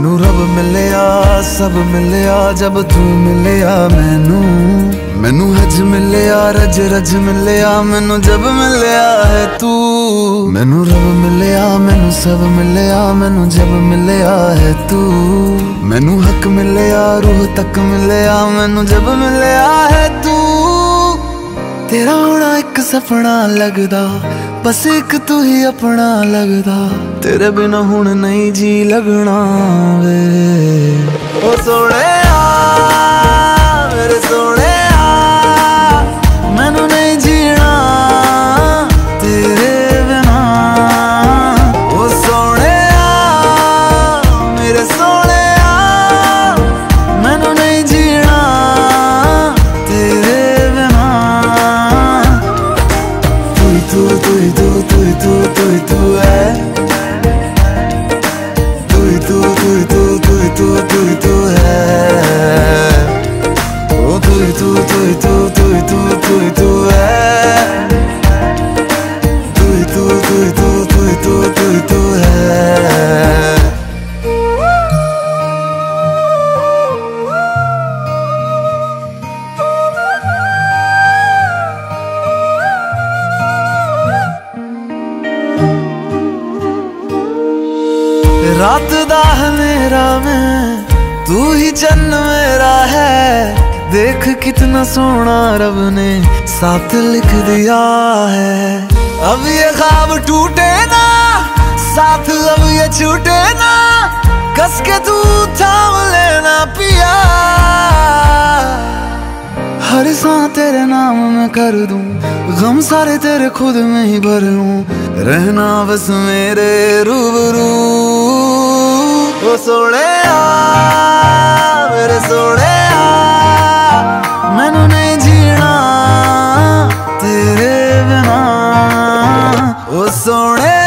मैनू रब मिलिया सब मिलिया जब तू मिलिया मैनू, मैनू हज मिलिया रज रज मिलिया मैनू जब मिलिया है तू। मैनू रब मिलिया मैनू सब मिलिया मैनू जब मिलिया है तू। मैनू हक मिलिया रूह तक मिलिया मैनू जब मिलिया है तू। तेरा होना एक सपना लगदा, बस एक तू ही अपना लगदा, तेरे बिना हुण नहीं जी लगना वे। ओ सोने आ मेरे सोने आ, मैनू नहीं जीना तेरे बिना। ओ सोने आ मेरे सोने आ, मैनू नहीं जीना तेरे बिना। तू ही तू, तू ही तू, तू ही तू, तू ही तू है। रात दा हनेरा में तू ही चन्न मेरा है, देख कितना सोना रब ने साथ लिख दिया है। अब ये ख्वाब टूटे ना साथ, अब ये छूटे ना, कस के तू थाम लेना पिया। हर सांस तेरे नाम में कर दूं, गम सारे तेरे खुद में ही भर लूं, रहना बस मेरे रूबरू। ओ सोने आ मेरे सोने आ, मैनू नहीं जीना तेरे बिना। ओ सोने